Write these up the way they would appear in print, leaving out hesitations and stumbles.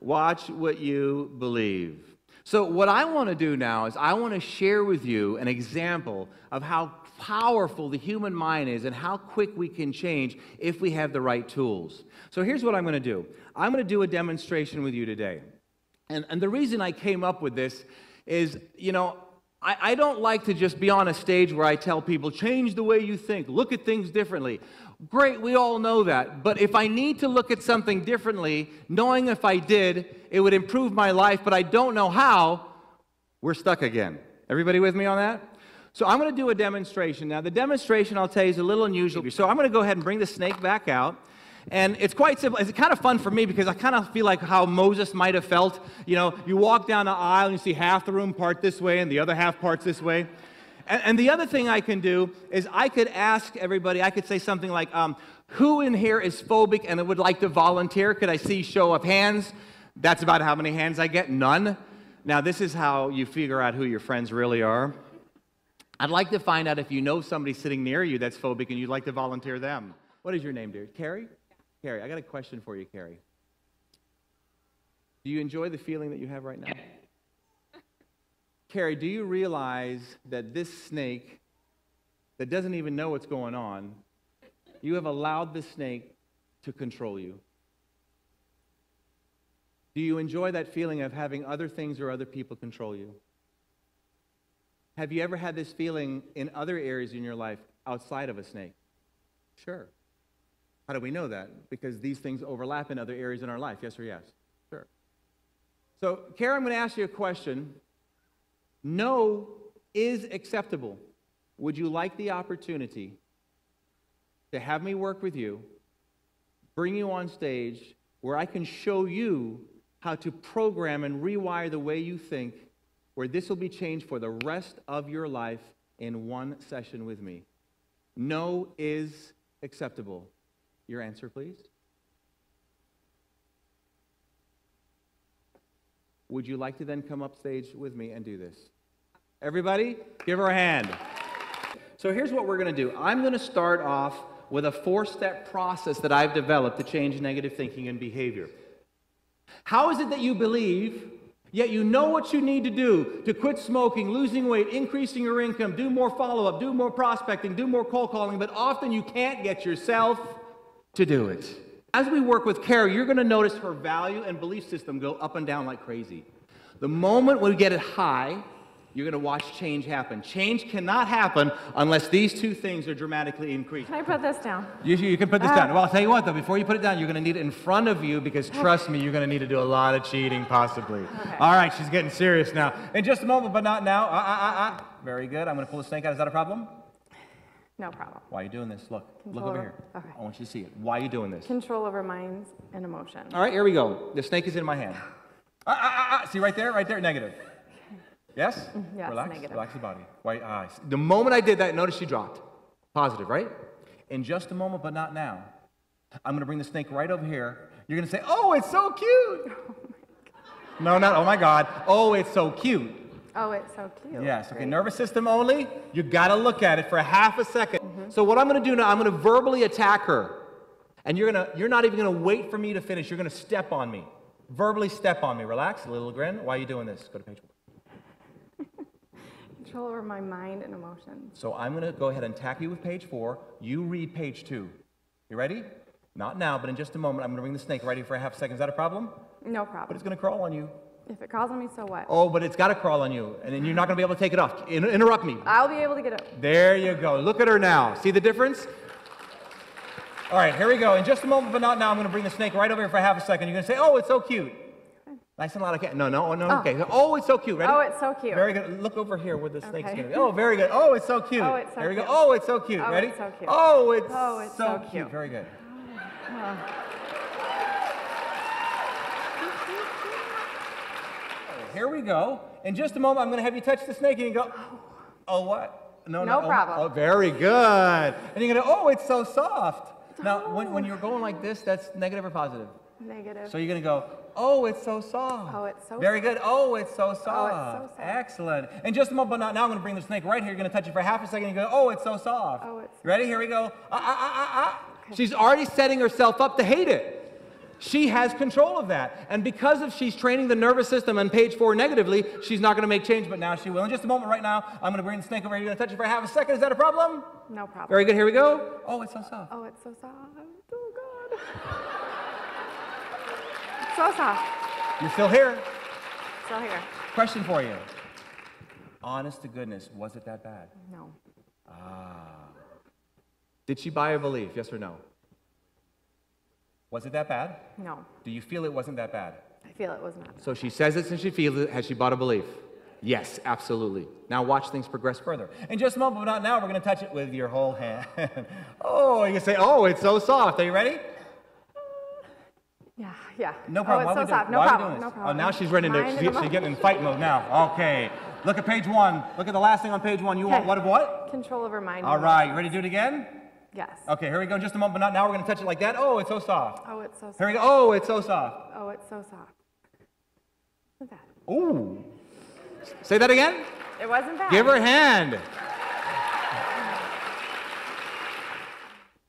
Watch what you believe. So what I want to do now is I want to share with you an example of how powerful the human mind is and how quick we can change if we have the right tools. So here's what I'm going to do. I'm going to do a demonstration with you today. And the reason I came up with this is, you know, I don't like to just be on a stage where I tell people, change the way you think, look at things differently. Great, we all know that, but if I need to look at something differently, knowing if I did, it would improve my life, but I don't know how, we're stuck again. Everybody with me on that? So I'm going to do a demonstration. Now, the demonstration, I'll tell you, is a little unusual. So I'm going to go ahead and bring the snake back out. And it's quite simple. It's kind of fun for me because I kind of feel like how Moses might have felt. You know, you walk down the aisle and you see half the room part this way and the other half parts this way. And the other thing I can do is I could ask everybody, I could say something like, who in here is phobic and would like to volunteer? Could I see show of hands? That's about how many hands I get. None. Now, this is how you figure out who your friends really are. I'd like to find out if you know somebody sitting near you that's phobic and you'd like to volunteer them. What is your name, dear? Carrie? Carrie, I got a question for you, Carrie. Do you enjoy the feeling that you have right now? Carrie, do you realize that this snake that doesn't even know what's going on, you have allowed the snake to control you? Do you enjoy that feeling of having other things or other people control you? Have you ever had this feeling in other areas in your life outside of a snake? Sure. How do we know that? Because these things overlap in other areas in our life. Yes or yes? Sure. So, Kara, I'm going to ask you a question. No is acceptable. Would you like the opportunity to have me work with you, bring you on stage, where I can show you how to program and rewire the way you think, where this will be changed for the rest of your life in one session with me? No is acceptable. Your answer, please. Would you like to then come up stage with me and do this? Everybody, give her a hand. So here's what we're going to do. I'm going to start off with a 4-step process that I've developed to change negative thinking and behavior. How is it that you believe, yet you know what you need to do to quit smoking, losing weight, increasing your income, do more follow-up, do more prospecting, do more cold calling, but often you can't get yourself to do it? As we work with Carrie, you're going to notice her value and belief system go up and down like crazy. The moment we get it high, you're going to watch change happen. Change cannot happen unless these two things are dramatically increased. Can I put this down? You can put this down. Well, I'll tell you what, though. Before you put it down, you're going to need it in front of you because, trust me, you're going to need to do a lot of cheating, possibly. Okay. All right, she's getting serious now. In just a moment, but not now. Very good. I'm going to pull the snake out. Is that a problem? No problem. Why are you doing this? Look. Control look over here. Okay. I want you to see it. Why are you doing this? Control over minds and emotions. All right, here we go. The snake is in my hand. See right there? Right there? Negative. Yes? Yes, relax. Negative. Relax the body. Why, the moment I did that, notice she dropped. Positive, right? In just a moment, but not now. I'm going to bring the snake right over here. You're going to say, oh, it's so cute. Oh, my God. No, not, oh, my God. Oh, it's so cute. Oh, it's so cute. Yes, okay, great. Nervous system only. You got to look at it for half a second. So what I'm going to do now, I'm going to verbally attack her. And you're not even going to wait for me to finish. You're going to step on me. Verbally step on me. Relax, a little grin. Why are you doing this? Go to page 4. Control over my mind and emotions. So I'm going to go ahead and attack you with page 4. You read page 2. You ready? Not now, but in just a moment, I'm going to bring the snake right here for a half second. Is that a problem? No problem. But it's going to crawl on you. If it crawls on me, so what? Oh, but it's got to crawl on you, and then you're not going to be able to take it off. Interrupt me. I'll be able to get up. There you go. Look at her now. See the difference? All right, here we go. In just a moment, but not now, I'm going to bring the snake right over here for half a second. You're going to say, oh, it's so cute. Nice and loud. No. Okay. Oh, it's so cute. Ready? Oh, it's so cute. Very good. Look over here where the snake's going to be. Oh, very good. Oh, it's so cute. Oh, it's so there we go. Oh, it's so cute. Oh, ready? It's so cute. Oh, it's so cute. Cute. Very good. Here we go. In just a moment, I'm going to have you touch the snake, and you go, oh, what? No problem. Oh, very good. And you're going to, oh, it's so soft. Oh. Now, when you're going like this, that's negative or positive? Negative. So you're going to go, oh, it's so soft. Oh, it's so very good. Oh, it's so soft. Oh, it's so soft. Excellent. In just a moment, but not now, I'm going to bring the snake right here. You're going to touch it for half a second, and you go, oh, it's so soft. Oh, it's ready? Here we go. Okay. She's already setting herself up to hate it. She has control of that. And because if she's training the nervous system on page 4 negatively, she's not going to make change, but now she will. In just a moment right now, I'm going to bring the snake over here. You're going to touch it for half a second. Is that a problem? No problem. Very good. Here we go. Oh, it's so soft. Oh, it's so soft. Oh, God. It's so soft. You're still here. Still here. Question for you. Honest to goodness, was it that bad? No. Ah. Did she buy a belief? Yes or no? Was it that bad? No. Do you feel it wasn't that bad? I feel it was not. So she says it since she feels it. Has she bought a belief? Yes, absolutely. Now watch things progress further. In just a moment, but not now, we're going to touch it with your whole hand. Oh, you can say, oh, it's so soft. Are you ready? Yeah, yeah. No problem. Oh, it's so soft. No problem. No problem. Oh, now she's ready to, she's getting in fight mode now. Okay. Look at page 1. Look at the last thing on page 1. You want what of what? Control over mind. All right. You ready to do it again? Yes. Okay, here we go in just a moment, but not now. We're going to touch it like that. Oh, it's so soft. Oh, it's so soft. Here we go. Oh, it's so soft. Oh, it's so soft. Look at that. Ooh. Say that again? It wasn't bad. Give her a hand.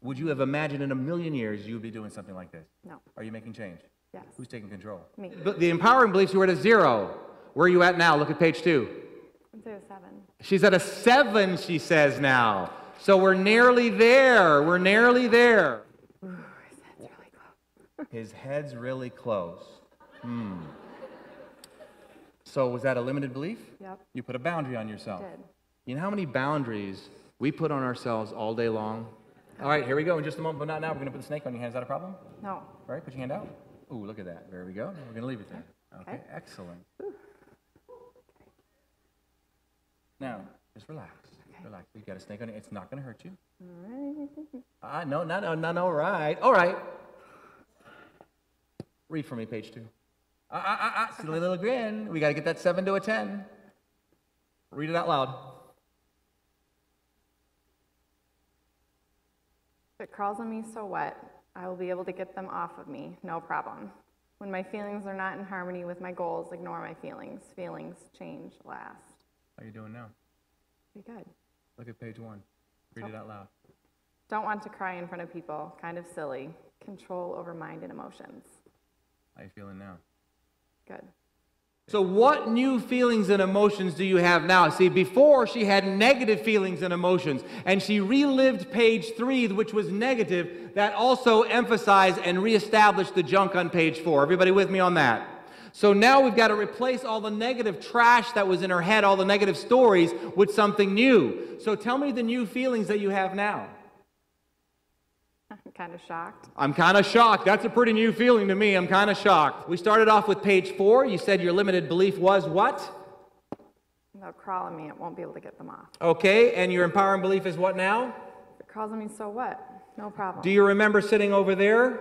Would you have imagined in a million years you would be doing something like this? No. Are you making change? Yes. Who's taking control? Me. The empowering beliefs, you were at a 0. Where are you at now? Look at page 2. I'm at a 7. She's at a 7, she says now. So we're nearly there. We're nearly there. Ooh, his head's really close. His head's really close. Hmm. So was that a limited belief? Yep. You put a boundary on yourself. I did. You know how many boundaries we put on ourselves all day long? All right, here we go. In just a moment, but not now. We're going to put the snake on your hand. Is that a problem? No. All right, put your hand out. Ooh, look at that. There we go. We're going to leave it there. Okay, excellent. Ooh. Now, just relax. Relax. We've got a snake on it. It's not going to hurt you. All right. No, no, no, no, no. All right. All right. Read for me, page 2. Silly little grin. We got to get that 7 to a 10. Read it out loud. If it crawls on me, so what? I will be able to get them off of me. No problem. When my feelings are not in harmony with my goals, ignore my feelings. Feelings change last. How are you doing now? Pretty good. Look at page 1. Read it out loud. Don't want to cry in front of people. Kind of silly. Control over mind and emotions. How are you feeling now? Good. So what new feelings and emotions do you have now? See, before she had negative feelings and emotions, and she relived page 3, which was negative. That also emphasized and reestablished the junk on page 4. Everybody with me on that? So now we've got to replace all the negative trash that was in her head, all the negative stories, with something new. So tell me the new feelings that you have now. I'm kind of shocked. I'm kind of shocked. That's a pretty new feeling to me. I'm kind of shocked. We started off with page 4. You said your limited belief was what? They'll crawl on me. It won't be able to get them off. Okay, and your empowering belief is what now? If it crawls on me, so what? No problem. Do you remember sitting over there?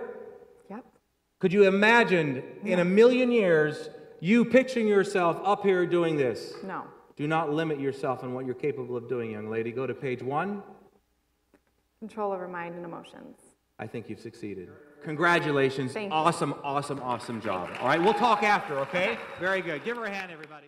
Could you imagine in a million years you picturing yourself up here doing this? No. Do not limit yourself on what you're capable of doing, young lady. Go to page 1. Control over mind and emotions. I think you've succeeded. Congratulations. Awesome, awesome, awesome job. All right, we'll talk after, okay? Very good. Give her a hand, everybody.